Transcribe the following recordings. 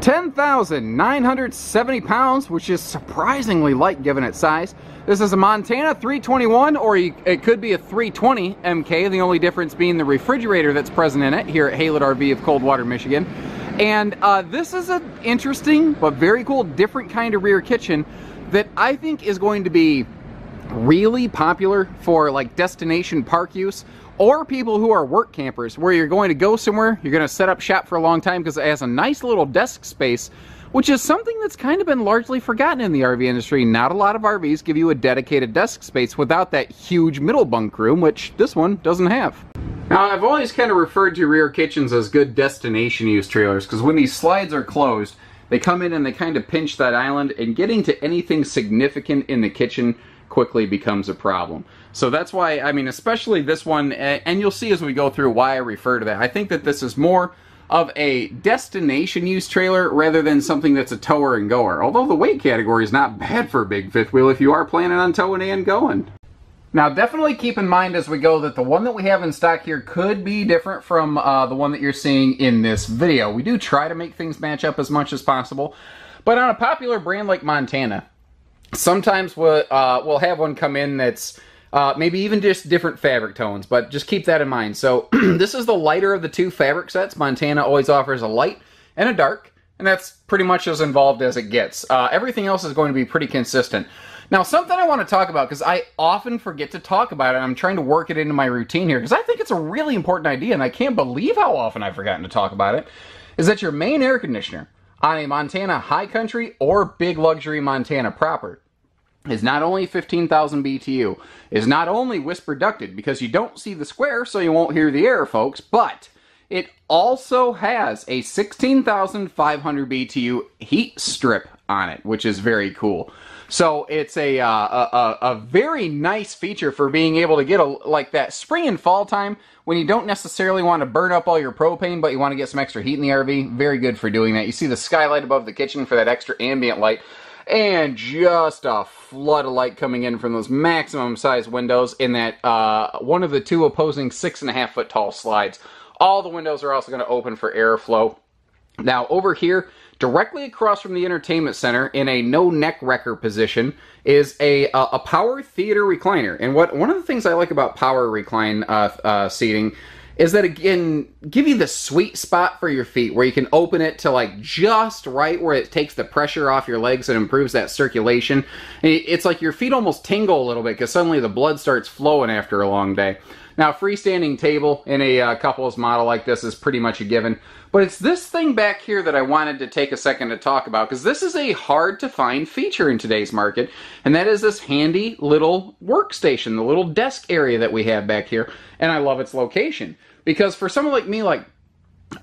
10,970 pounds, which is surprisingly light given its size. This is a Montana 321, or it could be a 320 MK, the only difference being the refrigerator that's present in it here at Haylett RV of Coldwater, Michigan. And this is an interesting but very cool, different kind of rear kitchen that I think is going to be really popular for like destination park use, or people who are work campers, where you're going to go somewhere, you're going to set up shop for a long time, because it has a nice little desk space, which is something that's kind of been largely forgotten in the RV industry. Not a lot of RVs give you a dedicated desk space without that huge middle bunk room, which this one doesn't have. Now, I've always kind of referred to rear kitchens as good destination use trailers, because when these slides are closed, they come in and they kind of pinch that island, and getting to anything significant in the kitchen quickly becomes a problem. So that's why, I mean, especially this one, and you'll see as we go through why I refer to that, I think that this is more of a destination use trailer rather than something that's a tower and goer, although the weight category is not bad for a big fifth wheel if you are planning on towing and going. Now, definitely keep in mind as we go that the one that we have in stock here could be different from the one that you're seeing in this video. We do try to make things match up as much as possible, but on a popular brand like Montana, sometimes we'll have one come in that's maybe even just different fabric tones, but just keep that in mind. So this is the lighter of the two fabric sets. Montana always offers a light and a dark, and that's pretty much as involved as it gets. Everything else is going to be pretty consistent. Now, something I want to talk about, because I often forget to talk about it, and I'm trying to work it into my routine here, because I think it's a really important idea, and I can't believe how often I've forgotten to talk about it, is that your main air conditioner on a Montana High Country or big luxury Montana proper is not only 15,000 BTU, is not only whisper ducted, because you don't see the square, so you won't hear the air, folks, but it also has a 16,500 BTU heat strip on it, which is very cool. So it's a very nice feature for being able to get like that spring and fall time when you don't necessarily want to burn up all your propane, but you want to get some extra heat in the RV. Very good for doing that. You see the skylight above the kitchen for that extra ambient light, and just a flood of light coming in from those maximum size windows in that one of the two opposing 6.5 foot tall slides. All the windows are also going to open for airflow. Now over here, directly across from the entertainment center, in a no-neck wrecker position, is a power theater recliner. And one of the things I like about power recline seating is that it can give you the sweet spot for your feet, where you can open it to like just right where it takes the pressure off your legs and improves that circulation. It's like your feet almost tingle a little bit because suddenly the blood starts flowing after a long day. Now, a freestanding table in a couples model like this is pretty much a given. But it's this thing back here that I wanted to take a second to talk about, because this is a hard-to-find feature in today's market, and that is this handy little workstation, the little desk area that we have back here, and I love its location. Because for someone like me, like,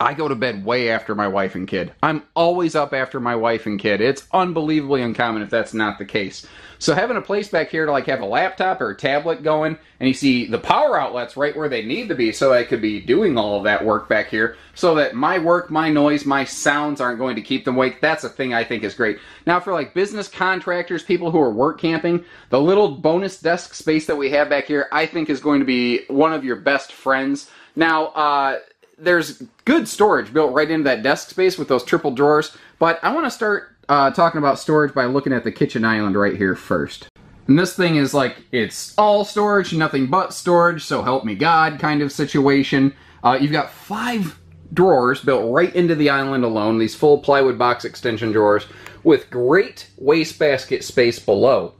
I go to bed way after my wife and kid. I'm always up after my wife and kid. It's unbelievably uncommon if that's not the case. So having a place back here to like have a laptop or a tablet going, and you see the power outlets right where they need to be, so I could be doing all of that work back here, so that my work, my noise, my sounds aren't going to keep them awake. That's a thing I think is great. Now for like business contractors, people who are work camping, the little bonus desk space that we have back here, I think is going to be one of your best friends. Now, there's good storage built right into that desk space with those triple drawers, but I want to start talking about storage by looking at the kitchen island right here first. And this thing is like, it's all storage, nothing but storage, so help me God kind of situation. You've got 5 drawers built right into the island alone, these full plywood box extension drawers, with great wastebasket space below.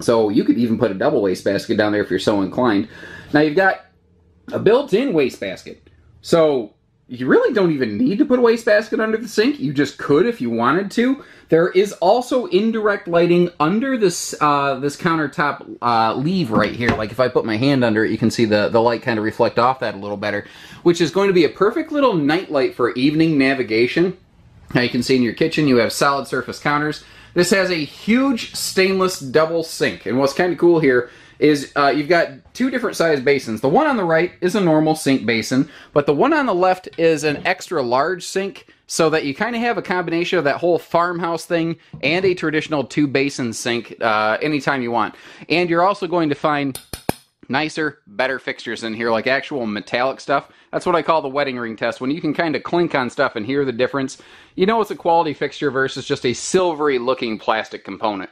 So you could even put a double wastebasket down there if you're so inclined. Now you've got a built-in wastebasket. So you really don't even need to put a wastebasket under the sink. You just could if you wanted to. There is also indirect lighting under this this countertop leaf right here. Like if I put my hand under it, you can see the light kind of reflect off that a little better, which is going to be a perfect little night light for evening navigation. Now you can see in your kitchen you have solid surface counters. This has a huge stainless double sink. And what's kind of cool here is you've got two different size basins. The one on the right is a normal sink basin, but the one on the left is an extra large sink, so that you kind of have a combination of that whole farmhouse thing and a traditional two basin sink anytime you want. And you're also going to find nicer, better fixtures in here, like actual metallic stuff. That's what I call the wedding ring test, when you can kind of clink on stuff and hear the difference. You know it's a quality fixture versus just a silvery looking plastic component.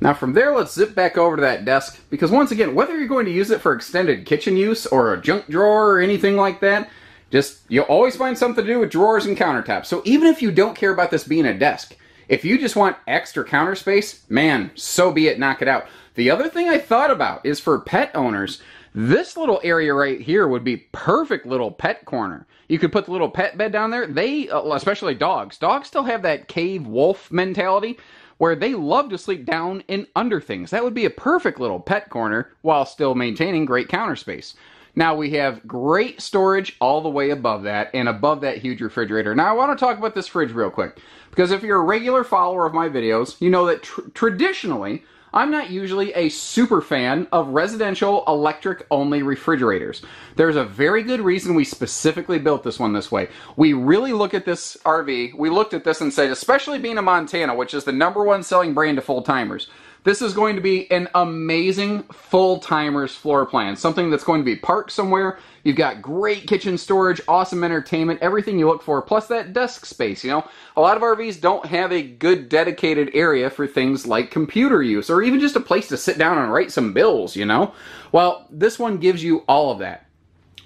Now from there, let's zip back over to that desk, because once again, whether you're going to use it for extended kitchen use or a junk drawer or anything like that, just you'll always find something to do with drawers and countertops. So even if you don't care about this being a desk, if you just want extra counter space, man, so be it, knock it out. The other thing I thought about is for pet owners, this little area right here would be perfect little pet corner. You could put the little pet bed down there. They, especially dogs still have that cave wolf mentality where they love to sleep down and under things. That would be a perfect little pet corner while still maintaining great counter space. Now we have great storage all the way above that and above that huge refrigerator. Now I want to talk about this fridge real quick, because if you're a regular follower of my videos, you know that traditionally, I'm not usually a super fan of residential electric-only refrigerators. There's a very good reason we specifically built this one this way. We really look at this RV, we looked at this and said, especially being a Montana, which is the #1 selling brand to full-timers, this is going to be an amazing full-timers floor plan, something that's going to be parked somewhere. You've got great kitchen storage, awesome entertainment, everything you look for, plus that desk space. You know, a lot of RVs don't have a good dedicated area for things like computer use, or even just a place to sit down and write some bills, you know? Well, this one gives you all of that.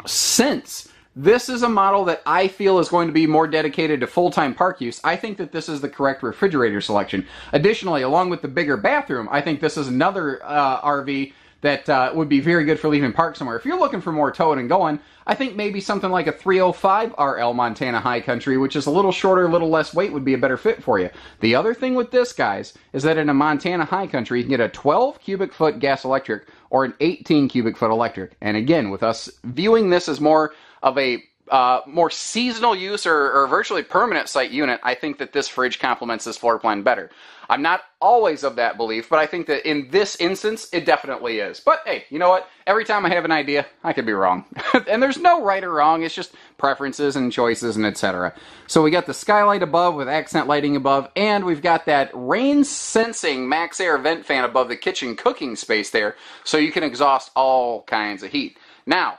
Since this is a model that I feel is going to be more dedicated to full-time park use, I think that this is the correct refrigerator selection. Additionally, along with the bigger bathroom, I think this is another RV that would be very good for leaving park somewhere. If you're looking for more towing and going, I think maybe something like a 305 RL Montana High Country, which is a little shorter, a little less weight, would be a better fit for you. The other thing with this, guys, is that in a Montana High Country, you can get a 12 cubic foot gas electric or an 18 cubic foot electric. And again, with us viewing this as more of a more seasonal use or virtually permanent site unit, I think that this fridge complements this floor plan better. I'm not always of that belief, but I think that in this instance, it definitely is. But hey, you know what? Every time I have an idea, I could be wrong. And there's no right or wrong, it's just preferences and choices and etc. So we got the skylight above with accent lighting above, and we've got that rain sensing max air vent fan above the kitchen cooking space there, so you can exhaust all kinds of heat. Now,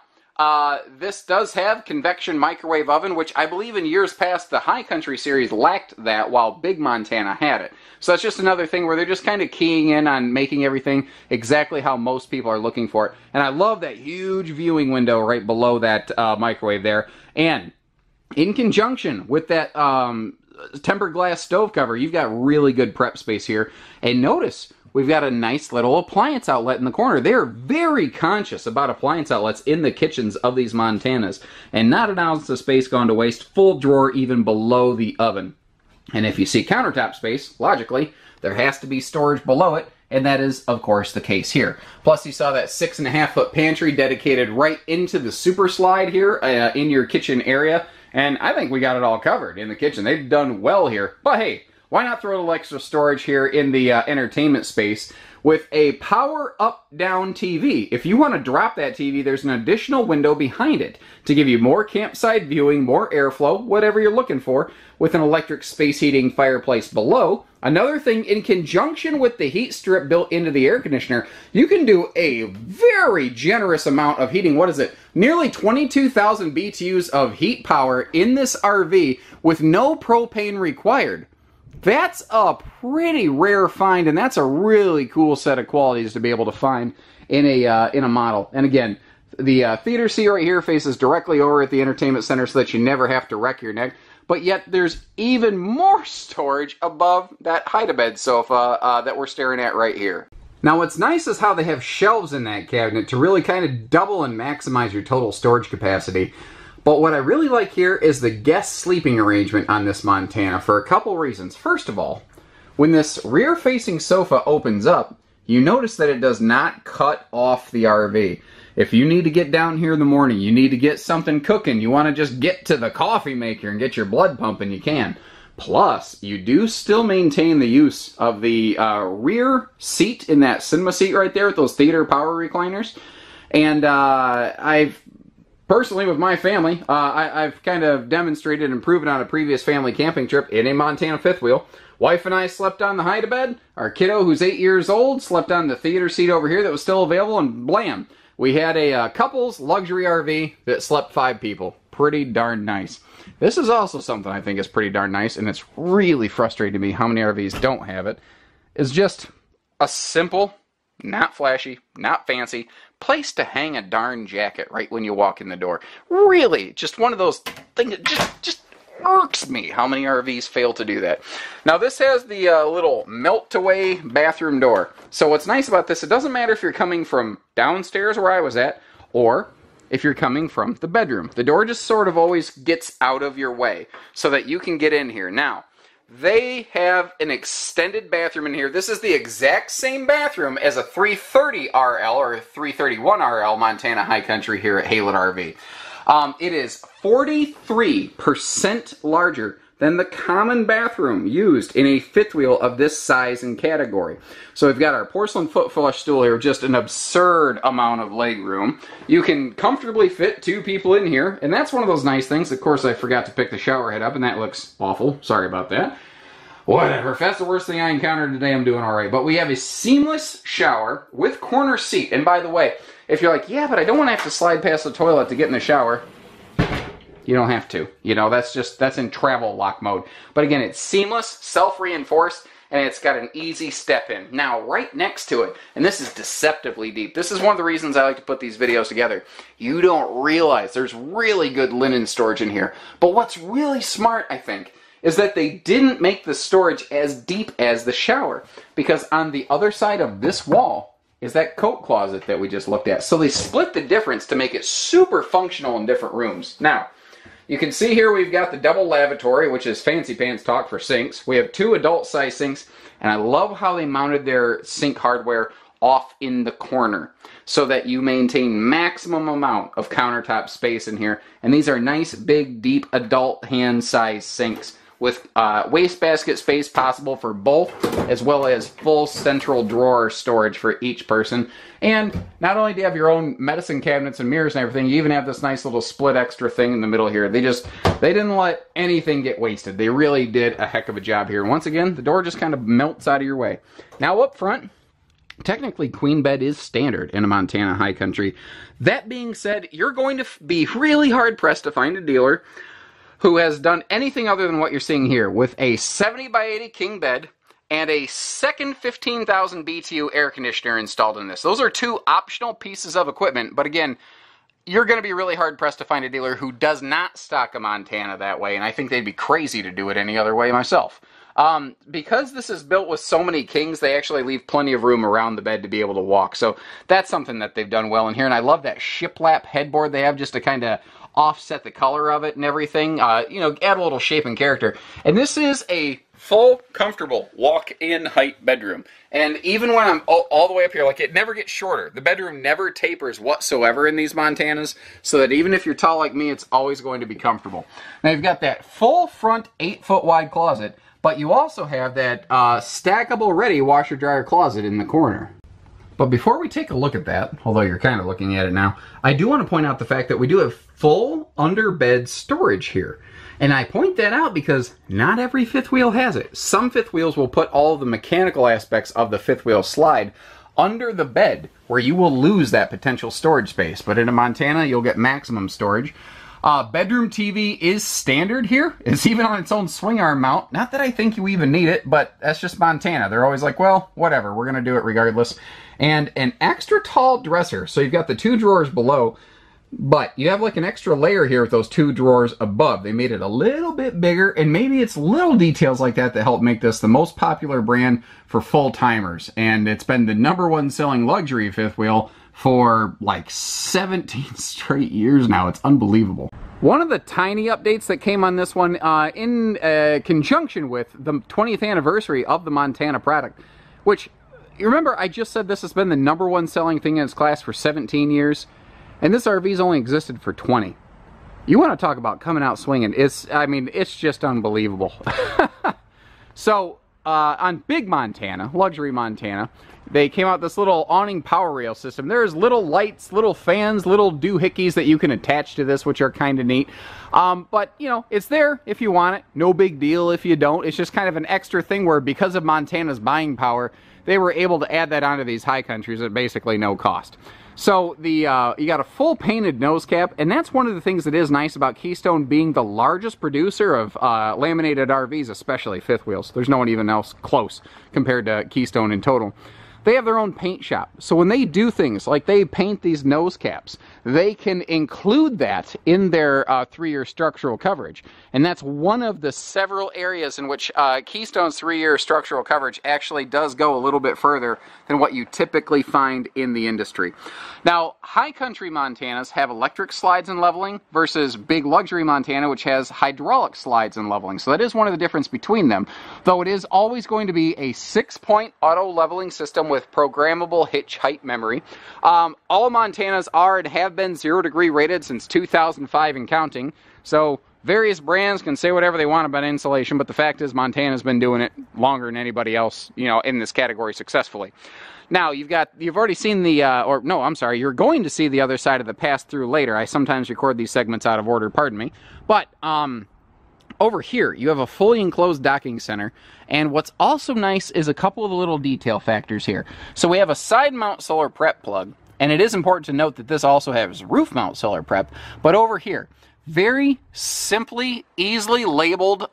this does have convection microwave oven, which I believe in years past the High Country series lacked that, while Big Montana had it. So that's just another thing where they're just kind of keying in on making everything exactly how most people are looking for it. And I love that huge viewing window right below that microwave there. And in conjunction with that tempered glass stove cover, you've got really good prep space here. And notice, we've got a nice little appliance outlet in the corner. They're very conscious about appliance outlets in the kitchens of these Montanas, and not an ounce of space gone to waste, full drawer even below the oven. And if you see countertop space, logically, there has to be storage below it, and that is, of course, the case here. Plus, you saw that 6.5-foot pantry dedicated right into the super slide here in your kitchen area, and I think we got it all covered in the kitchen. They've done well here, but hey, why not throw a little extra storage here in the entertainment space with a power up-down TV? If you want to drop that TV, there's an additional window behind it to give you more campsite viewing, more airflow, whatever you're looking for, with an electric space heating fireplace below. Another thing, in conjunction with the heat strip built into the air conditioner, you can do a very generous amount of heating. What is it? Nearly 22,000 BTUs of heat power in this RV with no propane required. That's a pretty rare find, and that's a really cool set of qualities to be able to find in a model. And again, the theater seat right here faces directly over at the entertainment center so that you never have to wreck your neck. But yet, there's even more storage above that hide-a-bed sofa that we're staring at right here. Now, what's nice is how they have shelves in that cabinet to really kind of double and maximize your total storage capacity. But what I really like here is the guest sleeping arrangement on this Montana for a couple reasons. First of all, when this rear-facing sofa opens up, you notice that it does not cut off the RV. If you need to get down here in the morning, you need to get something cooking, you want to just get to the coffee maker and get your blood pumping, you can. Plus, you do still maintain the use of the rear seat in that cinema seat right there with those theater power recliners. And I've personally, with my family, I've kind of demonstrated and proven on a previous family camping trip in a Montana fifth wheel. Wife and I slept on the hide-a-bed. Our kiddo, who's 8 years old, slept on the theater seat over here that was still available, and blam, We had a couple's luxury RV that slept 5 people. Pretty darn nice. This is also something I think is pretty darn nice, and it's really frustrating to me how many RVs don't have it. It's just a simple, not flashy, not fancy place to hang a darn jacket right when you walk in the door. Really, just one of those things that just irks me how many RVs fail to do that. Now this has the little melt-away bathroom door. So what's nice about this, it doesn't matter if you're coming from downstairs where I was at, or if you're coming from the bedroom. The door just sort of always gets out of your way so that you can get in here. Now, they have an extended bathroom in here. This is the exact same bathroom as a 330 RL or a 331 RL Montana High Country here at Haylett RV. It is 43% larger than the common bathroom used in a fifth wheel of this size and category. So we've got our porcelain foot flush stool here, just an absurd amount of leg room. You can comfortably fit 2 people in here, and that's one of those nice things. Of course, I forgot to pick the shower head up, and that looks awful. Sorry about that. Whatever, if that's the worst thing I encountered today, I'm doing all right. But we have a seamless shower with corner seat. And by the way, if you're like, yeah, but I don't want to have to slide past the toilet to get in the shower, you don't have to. You know, that's in travel lock mode. But again, it's seamless, self-reinforced, and it's got an easy step in. Now, right next to it, and this is deceptively deep, this is one of the reasons I like to put these videos together. You don't realize there's really good linen storage in here. But what's really smart, I think, is that they didn't make the storage as deep as the shower, because on the other side of this wall is that coat closet that we just looked at. So they split the difference to make it super functional in different rooms. Now, you can see here we've got the double lavatory, which is fancy pants talk for sinks. We have 2 adult-sized sinks, and I love how they mounted their sink hardware off in the corner so that you maintain maximum amount of countertop space in here. And these are nice, big, deep, adult hand-sized sinks with wastebasket space possible for both, as well as full central drawer storage for each person. And not only do you have your own medicine cabinets and mirrors and everything, you even have this nice little split extra thing in the middle here. They didn't let anything get wasted. They really did a heck of a job here. Once again, the door just kind of melts out of your way. Now up front, technically, queen bed is standard in a Montana High Country. That being said, you're going to be really hard-pressed to find a dealer who has done anything other than what you're seeing here, with a 70 by 80 king bed and a second 15,000 BTU air conditioner installed in this. Those are 2 optional pieces of equipment, but again, you're going to be really hard-pressed to find a dealer who does not stock a Montana that way, and I think they'd be crazy to do it any other way myself. Because this is built with so many kings, they actually leave plenty of room around the bed to be able to walk, so that's something that they've done well in here, and I love that shiplap headboard they have just to kind of offset the color of it and everything, you know, add a little shape and character. And this is a full, comfortable, walk-in height bedroom. And even when I'm all the way up here, like, it never gets shorter. The bedroom never tapers whatsoever in these Montanas, so that even if you're tall like me, it's always going to be comfortable. Now, you've got that full front 8-foot wide closet, but you also have that stackable ready washer-dryer closet in the corner. But before we take a look at that, although you're kind of looking at it now, I do want to point out the fact that we do have full underbed storage here. And I point that out because not every fifth wheel has it. Some fifth wheels will put all the mechanical aspects of the fifth wheel slide under the bed, where you will lose that potential storage space. But in a Montana, you'll get maximum storage. Bedroom TV is standard here. It's even on its own swing arm mount. Not that I think you even need it, but that's just Montana. They're always like, well, whatever, we're going to do it regardless. And an extra tall dresser. So you've got the 2 drawers below, but you have like an extra layer here with those 2 drawers above. They made it a little bit bigger, and maybe it's little details like that that help make this the most popular brand for full-timers. And it's been the #1 selling luxury fifth wheel for like 17 straight years now. It's unbelievable. One of the tiny updates that came on this one in conjunction with the 20th anniversary of the Montana product, which, you remember, I just said this has been the #1 selling thing in its class for 17 years, and this RV's only existed for 20. You want to talk about coming out swinging. I mean, it's just unbelievable. So, on Big Montana, Luxury Montana, they came out this little awning power rail system. There's little lights, little fans, little doohickeys that you can attach to this, which are kind of neat. But, you know, it's there if you want it. No big deal if you don't. It's just kind of an extra thing where, because of Montana's buying power, they were able to add that onto these high countries at basically no cost. So the you got a full painted nose cap, and that's one of the things that is nice about Keystone being the largest producer of laminated RVs, especially fifth wheels. There's no one even else close compared to Keystone in total. They have their own paint shop, so when they do things like they paint these nose caps, they can include that in their three-year structural coverage, and that's one of the several areas in which Keystone's three-year structural coverage actually does go a little bit further than what you typically find in the industry. Now, high country Montanas have electric slides and leveling versus big luxury Montana, which has hydraulic slides and leveling, so that is one of the differences between them, though it is always going to be a 6-point auto leveling system with programmable hitch height memory. All Montanas are and have been 0 degree rated since 2005 and counting, so various brands can say whatever they want about insulation, but the fact is Montana's been doing it longer than anybody else, you know, in this category successfully. Now, you've already seen the, or no, I'm sorry, you're going to see the other side of the pass-through later. I sometimes record these segments out of order, pardon me, but, over here, you have a fully enclosed docking center, and what's also nice is a couple of the little detail factors here. So we have a side mount solar prep plug, and it is important to note that this also has roof mount solar prep, but over here, very simply, easily labeled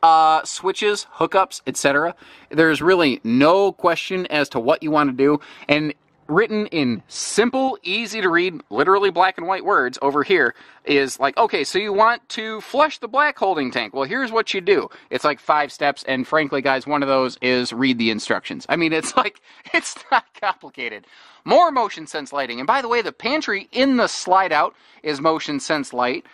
switches, hookups, etc. There's really no question as to what you want to do, and written in simple, easy to read, literally black and white words over here is like, okay, so you want to flush the black holding tank. Well, here's what you do. It's like 5 steps, and frankly, guys, one of those is read the instructions. I mean, it's like, it's not complicated. More motion sense lighting. And by the way, the pantry in the slide out is motion sense light.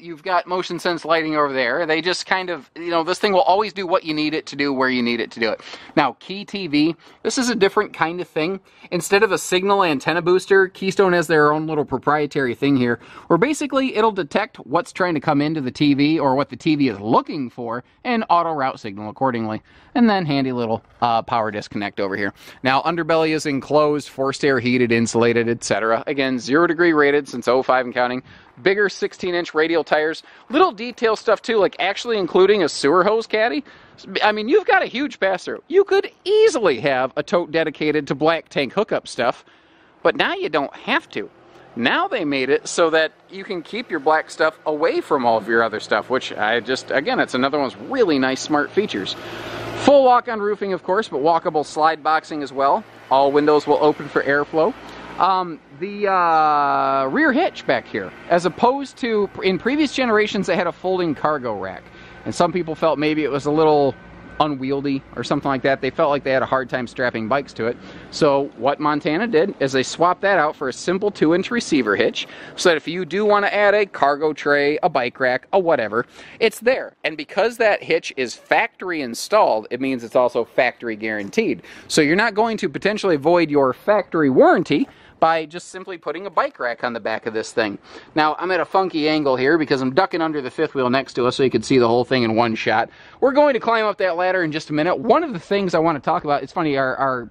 You've got motion sense lighting over there. They just kind of, you know, this thing will always do what you need it to do, where you need it to do it. Now, Key TV, this is a different kind of thing. Instead of a signal antenna booster, Keystone has their own little proprietary thing here, where basically it'll detect what's trying to come into the TV or what the TV is looking for and auto route signal accordingly. And then handy little power disconnect over here. Now, underbelly is enclosed, forced air heated, insulated, etc. Again, 0 degree rated since 05 and counting. Bigger 16-inch radial tires. Little detail stuff too, like actually including a sewer hose caddy. I mean, you've got a huge pass-through. You could easily have a tote dedicated to black tank hookup stuff, but now you don't have to. Now they made it so that you can keep your black stuff away from all of your other stuff, which I just, again, it's another one's really nice smart features. Full walk-on roofing, of course, but walkable slide boxing as well. All windows will open for airflow. The rear hitch back here, as opposed to, in previous generations, they had a folding cargo rack. And some people felt maybe it was a little unwieldy or something like that. They felt like they had a hard time strapping bikes to it. So what Montana did is they swapped that out for a simple 2-inch receiver hitch, so that if you do want to add a cargo tray, a bike rack, a whatever, it's there. And because that hitch is factory installed, it means it's also factory guaranteed. So you're not going to potentially void your factory warranty by just simply putting a bike rack on the back of this thing. Now, I'm at a funky angle here because I'm ducking under the fifth wheel next to us so you can see the whole thing in one shot. We're going to climb up that ladder in just a minute. One of the things I want to talk about, it's funny, our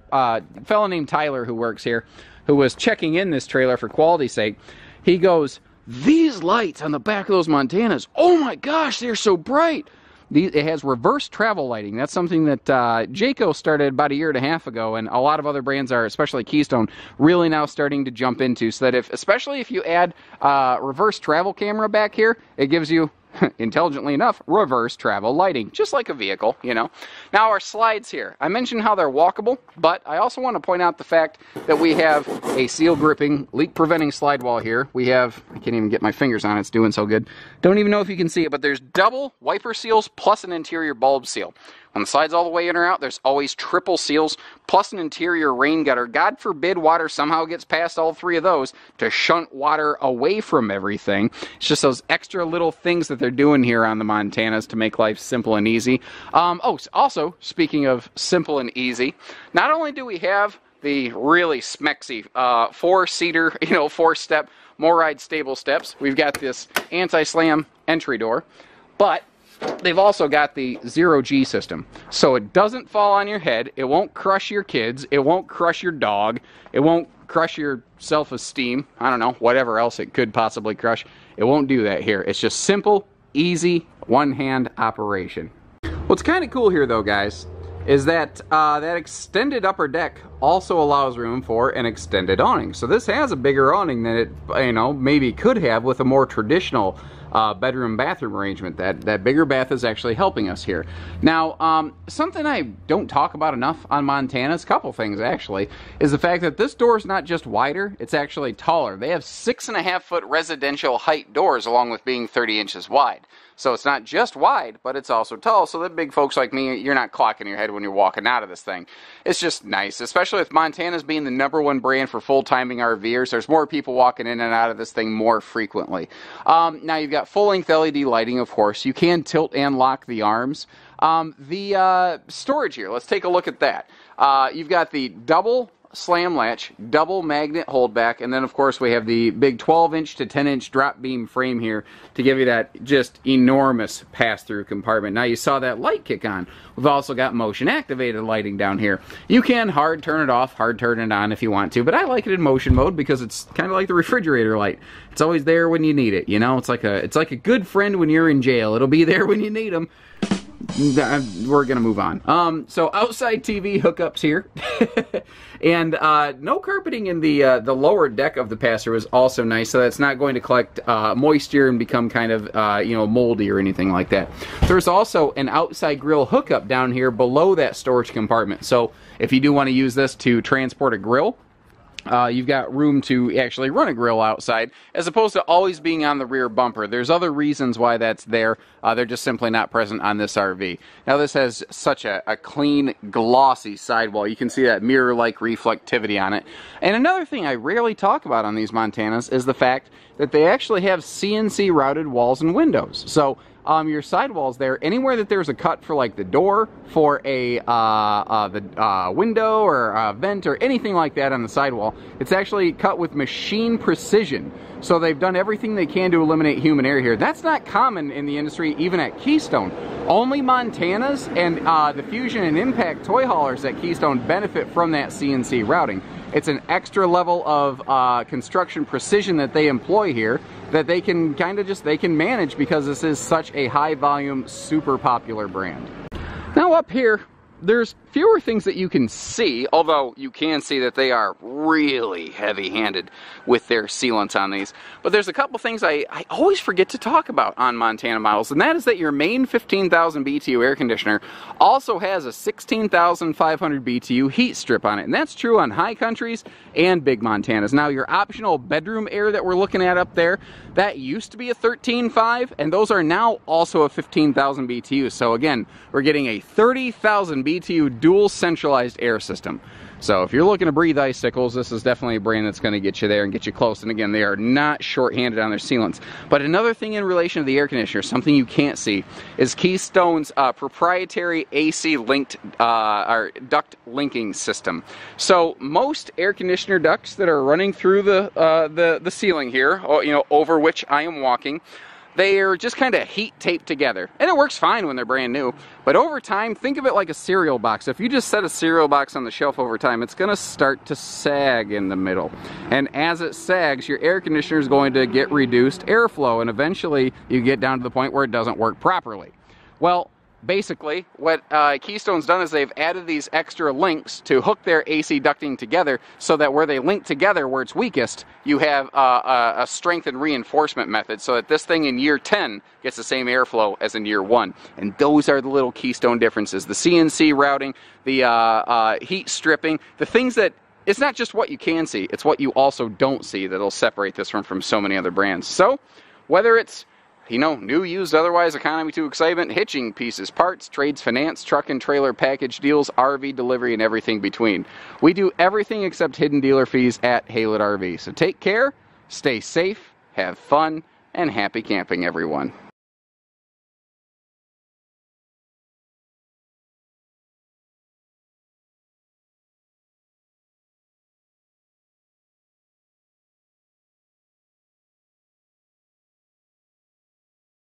fellow named Tyler who works here, who was checking in this trailer for quality's sake, he goes, "These lights on the back of those Montanas, oh my gosh, they're so bright." It has reverse travel lighting. That's something that Jayco started about 1.5 years ago, and a lot of other brands are, especially Keystone, really now starting to jump into, so that if, especially if you add reverse travel camera back here, it gives you, intelligently enough, reverse travel lighting, just like a vehicle, you know. Now, our slides here, I mentioned how they're walkable, but I also want to point out the fact that we have a seal gripping, leak preventing slide wall here. We have, I can't even get my fingers on it, it's doing so good. Don't even know if you can see it, but there's double wiper seals plus an interior bulb seal. When the slide's all the way in or out, there's always triple seals, plus an interior rain gutter. God forbid water somehow gets past all 3 of those to shunt water away from everything. It's just those extra little things that they're doing here on the Montanas to make life simple and easy. Also, speaking of simple and easy, not only do we have the really smexy 4-seater, you know, 4-step Moride stable steps, we've got this anti-slam entry door, but They've also got the zero-G system, so it doesn't fall on your head, it won't crush your kids, it won't crush your dog, it won't crush your self-esteem, I don't know, whatever else it could possibly crush. It won't do that here. It's just simple, easy, one-hand operation. What's kind of cool here though, guys, is that that extended upper deck also allows room for an extended awning. So this has a bigger awning than it, you know, maybe could have with a more traditional bedroom bathroom arrangement. That bigger bath is actually helping us here. Now, something I don't talk about enough on Montana's, a couple things actually, is the fact that this door is not just wider, it's actually taller. They have 6.5 foot residential height doors along with being 30 inches wide. So it's not just wide, but it's also tall, so that big folks like me, you're not clocking your head when you're walking out of this thing. It's just nice, especially with Montana's being the #1 brand for full-timing RVers. There's more people walking in and out of this thing more frequently. Now you've got full-length LED lighting, of course. You can tilt and lock the arms. The storage here, let's take a look at that. You've got the double slam latch, double magnet holdback, and then of course we have the big 12-inch to 10-inch drop beam frame here to give you that just enormous pass-through compartment. Now you saw that light kick on. We've also got motion-activated lighting down here. You can hard turn it off, hard turn it on if you want to, but I like it in motion mode because it's kind of like the refrigerator light. It's always there when you need it, you know? It's like a good friend when you're in jail. It'll be there when you need them. We're gonna move on. So outside TV hookups here, and no carpeting in the lower deck of the passenger is also nice, so that's not going to collect moisture and become kind of you know, moldy or anything like that. There's also an outside grill hookup down here below that storage compartment, so if you do want to use this to transport a grill, you've got room to actually run a grill outside, as opposed to always being on the rear bumper. There's other reasons why that's there. They're just simply not present on this RV. Now this has such a clean, glossy sidewall. You can see that mirror-like reflectivity on it. And another thing I rarely talk about on these Montanas is the fact that they actually have CNC routed walls and windows. So your sidewalls there, anywhere that there's a cut for like the door, for a window or a vent or anything like that on the sidewall, it's actually cut with machine precision. So they've done everything they can to eliminate human error here. That's not common in the industry, even at Keystone. Only Montanas and the Fusion and Impact toy haulers at Keystone benefit from that CNC routing. It's an extra level of construction precision that they employ here that they can kind of just, they can manage, because this is such a high volume, super popular brand. Now up here, there's fewer things that you can see, although you can see that they are really heavy-handed with their sealants on these. But there's a couple things I always forget to talk about on Montana models, and that is that your main 15,000 BTU air conditioner also has a 16,500 BTU heat strip on it, and that's true on High Countries and big Montanas. Now your optional bedroom air that we're looking at up there, that used to be a 13.5, and those are now also a 15,000 BTU. So again, we're getting a 30,000 BTU dual centralized air system. So if you're looking to breathe icicles, this is definitely a brand that's going to get you there and get you close. And again, they are not shorthanded on their sealants. But another thing in relation to the air conditioner, something you can't see, is Keystone's proprietary AC linked, or duct linking system. So most air conditioner ducts that are running through the ceiling here, you know, over which I am walking, they're just kind of heat taped together. And it works fine when they're brand new, but over time, think of it like a cereal box. If you just set a cereal box on the shelf over time, it's gonna start to sag in the middle. And as it sags, your air conditioner is going to get reduced airflow, and eventually you get down to the point where it doesn't work properly. Well, basically, what Keystone's done is they've added these extra links to hook their AC ducting together, so that where they link together, where it's weakest, you have a strength and reinforcement method, so that this thing in year 10 gets the same airflow as in year 1. And those are the little Keystone differences. The CNC routing, the heat stripping, the things that, it's not just what you can see, it's what you also don't see that'll separate this one from so many other brands. So, whether it's, you know, new, used, otherwise, economy to excitement, hitching, pieces, parts, trades, finance, truck and trailer package deals, RV delivery, and everything between. We do everything except hidden dealer fees at Haylett RV. So take care, stay safe, have fun, and happy camping, everyone.